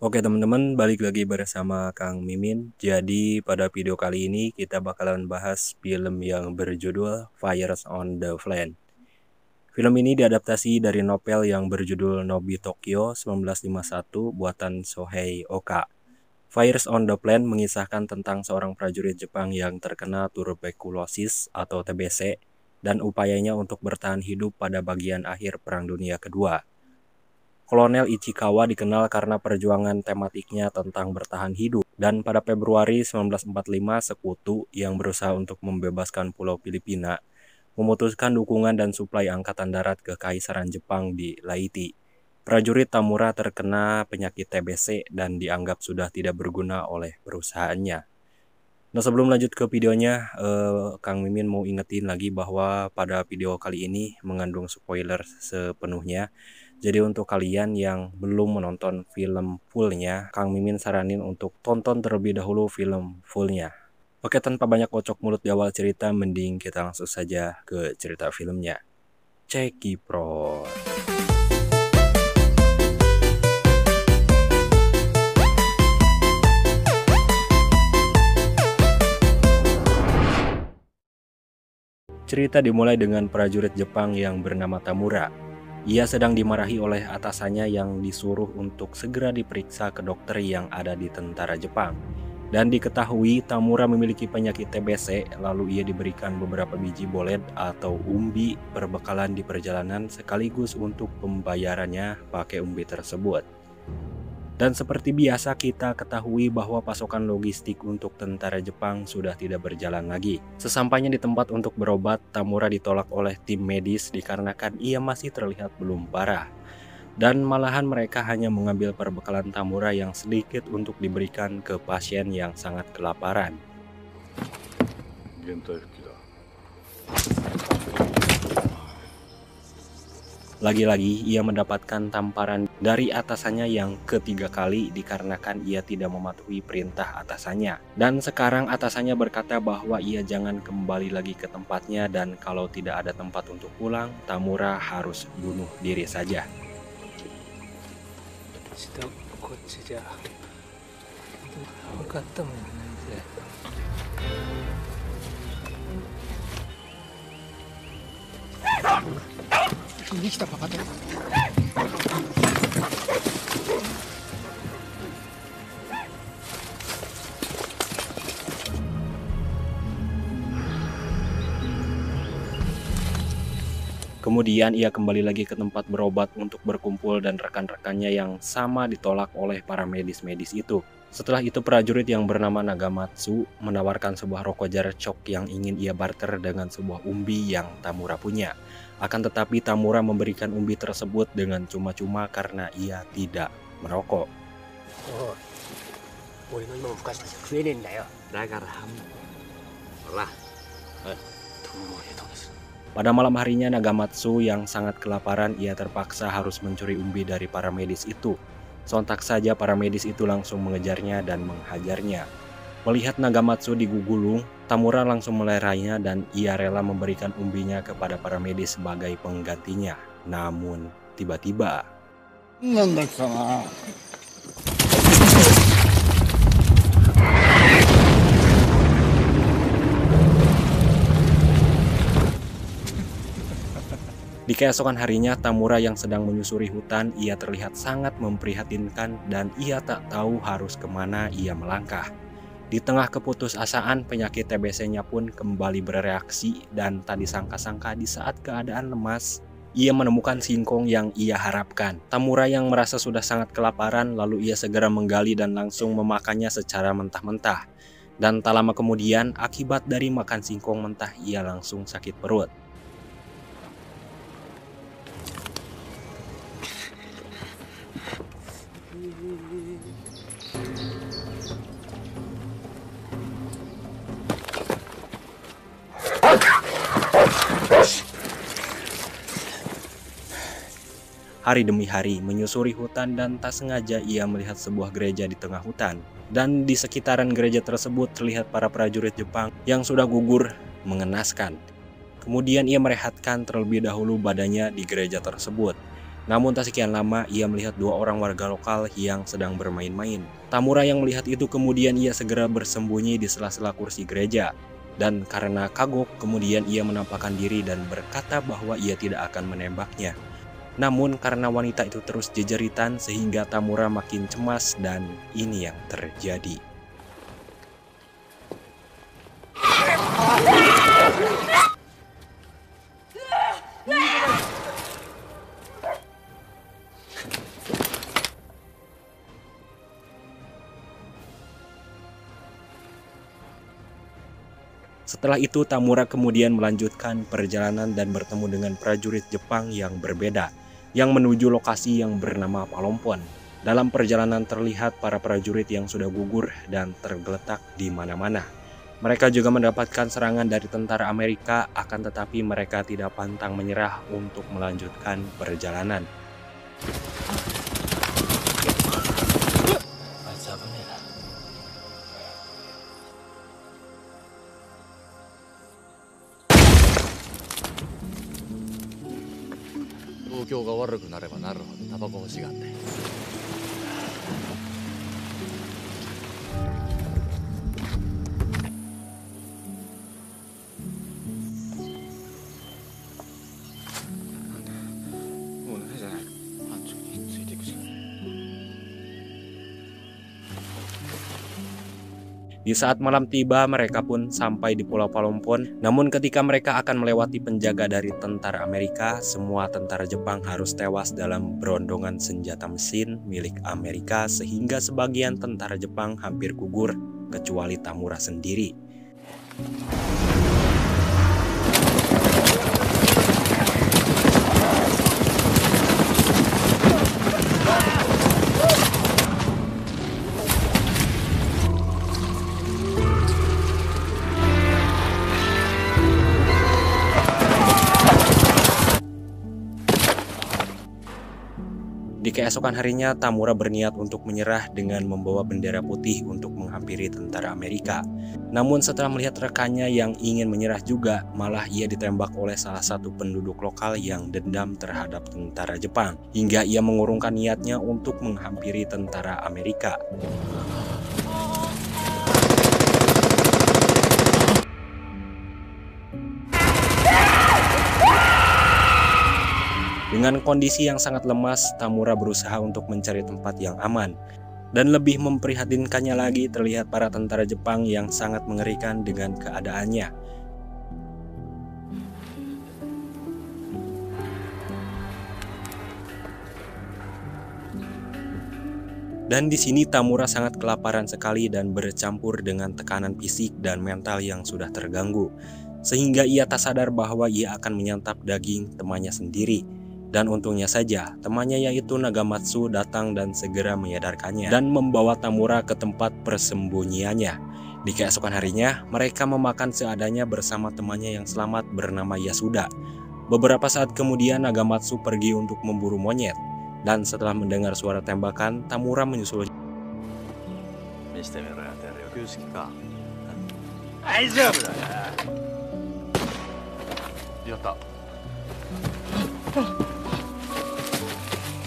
Oke teman-teman, balik lagi bersama Kang Mimin. Jadi pada video kali ini kita bakalan bahas film yang berjudul Fires on the Plain. Film ini diadaptasi dari novel yang berjudul Nobi Tokyo 1951 buatan Sohei Oka. Fires on the Plain mengisahkan tentang seorang prajurit Jepang yang terkena tuberkulosis atau TBC dan upayanya untuk bertahan hidup pada bagian akhir Perang Dunia II. Kolonel Ichikawa dikenal karena perjuangan tematiknya tentang bertahan hidup, dan pada Februari 1945 sekutu yang berusaha untuk membebaskan pulau Filipina memutuskan dukungan dan suplai angkatan darat ke Kaisaran Jepang di Leyte. Prajurit Tamura terkena penyakit TBC dan dianggap sudah tidak berguna oleh perusahaannya. Nah, sebelum lanjut ke videonya, Kang Mimin mau ingetin lagi bahwa pada video kali ini mengandung spoiler sepenuhnya. Jadi untuk kalian yang belum menonton film fullnya, Kang Mimin saranin untuk tonton terlebih dahulu film fullnya. Oke, tanpa banyak kocok mulut di awal cerita, mending kita langsung saja ke cerita filmnya. Cekipro. Cerita dimulai dengan prajurit Jepang yang bernama Tamura. Ia sedang dimarahi oleh atasannya yang disuruh untuk segera diperiksa ke dokter yang ada di tentara Jepang. Dan diketahui Tamura memiliki penyakit TBC, lalu ia diberikan beberapa biji bolet atau umbi perbekalan di perjalanan sekaligus untuk pembayarannya pakai umbi tersebut. Dan seperti biasa kita ketahui bahwa pasokan logistik untuk tentara Jepang sudah tidak berjalan lagi. Sesampainya di tempat untuk berobat, Tamura ditolak oleh tim medis dikarenakan ia masih terlihat belum parah. Dan malahan mereka hanya mengambil perbekalan Tamura yang sedikit untuk diberikan ke pasien yang sangat kelaparan. Lagi-lagi ia mendapatkan tamparan dari atasannya yang ketiga kali dikarenakan ia tidak mematuhi perintah atasannya. Dan sekarang atasannya berkata bahwa ia jangan kembali lagi ke tempatnya dan kalau tidak ada tempat untuk pulang, Tamura harus bunuh diri saja. Kemudian ia kembali lagi ke tempat berobat untuk berkumpul dan rekan-rekannya yang sama ditolak oleh para medis-medis itu. Setelah itu prajurit yang bernama Nagamatsu menawarkan sebuah rokok jarcok yang ingin ia barter dengan sebuah umbi yang Tamura punya. Akan tetapi Tamura memberikan umbi tersebut dengan cuma-cuma karena ia tidak merokok. Pada malam harinya Nagamatsu yang sangat kelaparan ia terpaksa harus mencuri umbi dari para medis itu. Sontak saja para medis itu langsung mengejarnya dan menghajarnya. Melihat Nagamatsu digugulung, Tamura langsung melerainya dan ia rela memberikan umbinya kepada para medis sebagai penggantinya. Namun, tiba-tiba... Di keesokan harinya, Tamura yang sedang menyusuri hutan, ia terlihat sangat memprihatinkan dan ia tak tahu harus kemana ia melangkah. Di tengah keputusasaan, penyakit TBC-nya pun kembali bereaksi dan tak disangka-sangka di saat keadaan lemas, ia menemukan singkong yang ia harapkan. Tamura yang merasa sudah sangat kelaparan, lalu ia segera menggali dan langsung memakannya secara mentah-mentah. Dan tak lama kemudian, akibat dari makan singkong mentah, ia langsung sakit perut. Hari demi hari menyusuri hutan dan tak sengaja ia melihat sebuah gereja di tengah hutan. Dan di sekitaran gereja tersebut terlihat para prajurit Jepang yang sudah gugur mengenaskan. Kemudian ia merehatkan terlebih dahulu badannya di gereja tersebut. Namun tak sekian lama, ia melihat dua orang warga lokal yang sedang bermain-main. Tamura yang melihat itu kemudian ia segera bersembunyi di sela-sela kursi gereja. Dan karena kagok, kemudian ia menampakkan diri dan berkata bahwa ia tidak akan menembaknya. Namun karena wanita itu terus jejeritan sehingga Tamura makin cemas dan ini yang terjadi. Setelah itu Tamura kemudian melanjutkan perjalanan dan bertemu dengan prajurit Jepang yang berbeda yang menuju lokasi yang bernama Palompon. Dalam perjalanan terlihat para prajurit yang sudah gugur dan tergeletak di mana-mana. Mereka juga mendapatkan serangan dari tentara Amerika, akan tetapi mereka tidak pantang menyerah untuk melanjutkan perjalanan. Di saat malam tiba, mereka pun sampai di Pulau Palompon. Namun ketika mereka akan melewati penjaga dari tentara Amerika, semua tentara Jepang harus tewas dalam berondongan senjata mesin milik Amerika sehingga sebagian tentara Jepang hampir gugur, kecuali Tamura sendiri. Di keesokan harinya, Tamura berniat untuk menyerah dengan membawa bendera putih untuk menghampiri tentara Amerika. Namun setelah melihat rekannya yang ingin menyerah juga, malah ia ditembak oleh salah satu penduduk lokal yang dendam terhadap tentara Jepang, hingga ia mengurungkan niatnya untuk menghampiri tentara Amerika. Dengan kondisi yang sangat lemas, Tamura berusaha untuk mencari tempat yang aman. Dan lebih memprihatinkannya lagi, terlihat para tentara Jepang yang sangat mengerikan dengan keadaannya. Dan di sini Tamura sangat kelaparan sekali dan bercampur dengan tekanan fisik dan mental yang sudah terganggu. Sehingga ia tak sadar bahwa ia akan menyantap daging temannya sendiri. Dan untungnya saja, temannya yaitu Nagamatsu datang dan segera menyadarkannya dan membawa Tamura ke tempat persembunyiannya. Di keesokan harinya, mereka memakan seadanya bersama temannya yang selamat bernama Yasuda. Beberapa saat kemudian Nagamatsu pergi untuk memburu monyet. Dan setelah mendengar suara tembakan, Tamura menyusul.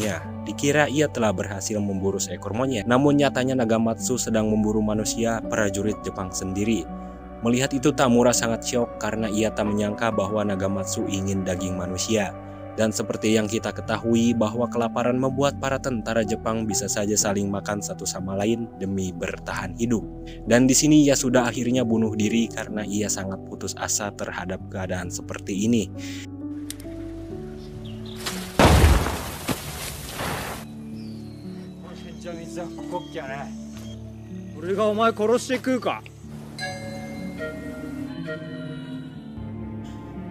Ya, dikira ia telah berhasil memburu seekor monyet. Namun nyatanya Nagamatsu sedang memburu manusia prajurit Jepang sendiri. Melihat itu Tamura sangat syok karena ia tak menyangka bahwa Nagamatsu ingin daging manusia. Dan seperti yang kita ketahui bahwa kelaparan membuat para tentara Jepang bisa saja saling makan satu sama lain demi bertahan hidup. Dan di sini Yasuda akhirnya bunuh diri karena ia sangat putus asa terhadap keadaan seperti ini.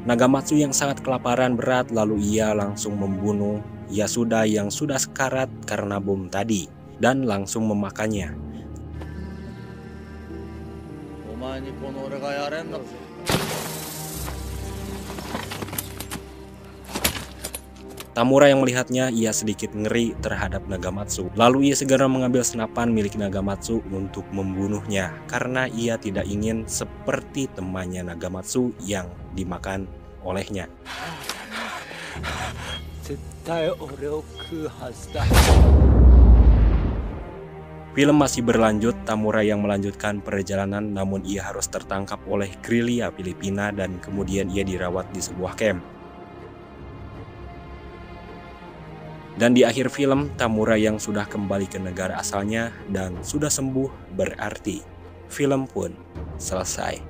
Nagamatsu yang sangat kelaparan berat lalu ia langsung membunuh Yasuda yang sudah sekarat karena bom tadi dan langsung memakannya. Tamura yang melihatnya, ia sedikit ngeri terhadap Nagamatsu. Lalu ia segera mengambil senapan milik Nagamatsu untuk membunuhnya karena ia tidak ingin seperti temannya Nagamatsu yang dimakan olehnya. Film masih berlanjut, Tamura yang melanjutkan perjalanan namun ia harus tertangkap oleh gerilya Filipina dan kemudian ia dirawat di sebuah kamp. Dan di akhir film, Tamura yang sudah kembali ke negara asalnya dan sudah sembuh berarti film pun selesai.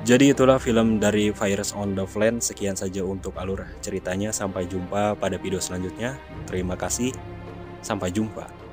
Jadi itulah film dari Fires on the Plain. Sekian saja untuk alur ceritanya. Sampai jumpa pada video selanjutnya. Terima kasih. Sampai jumpa.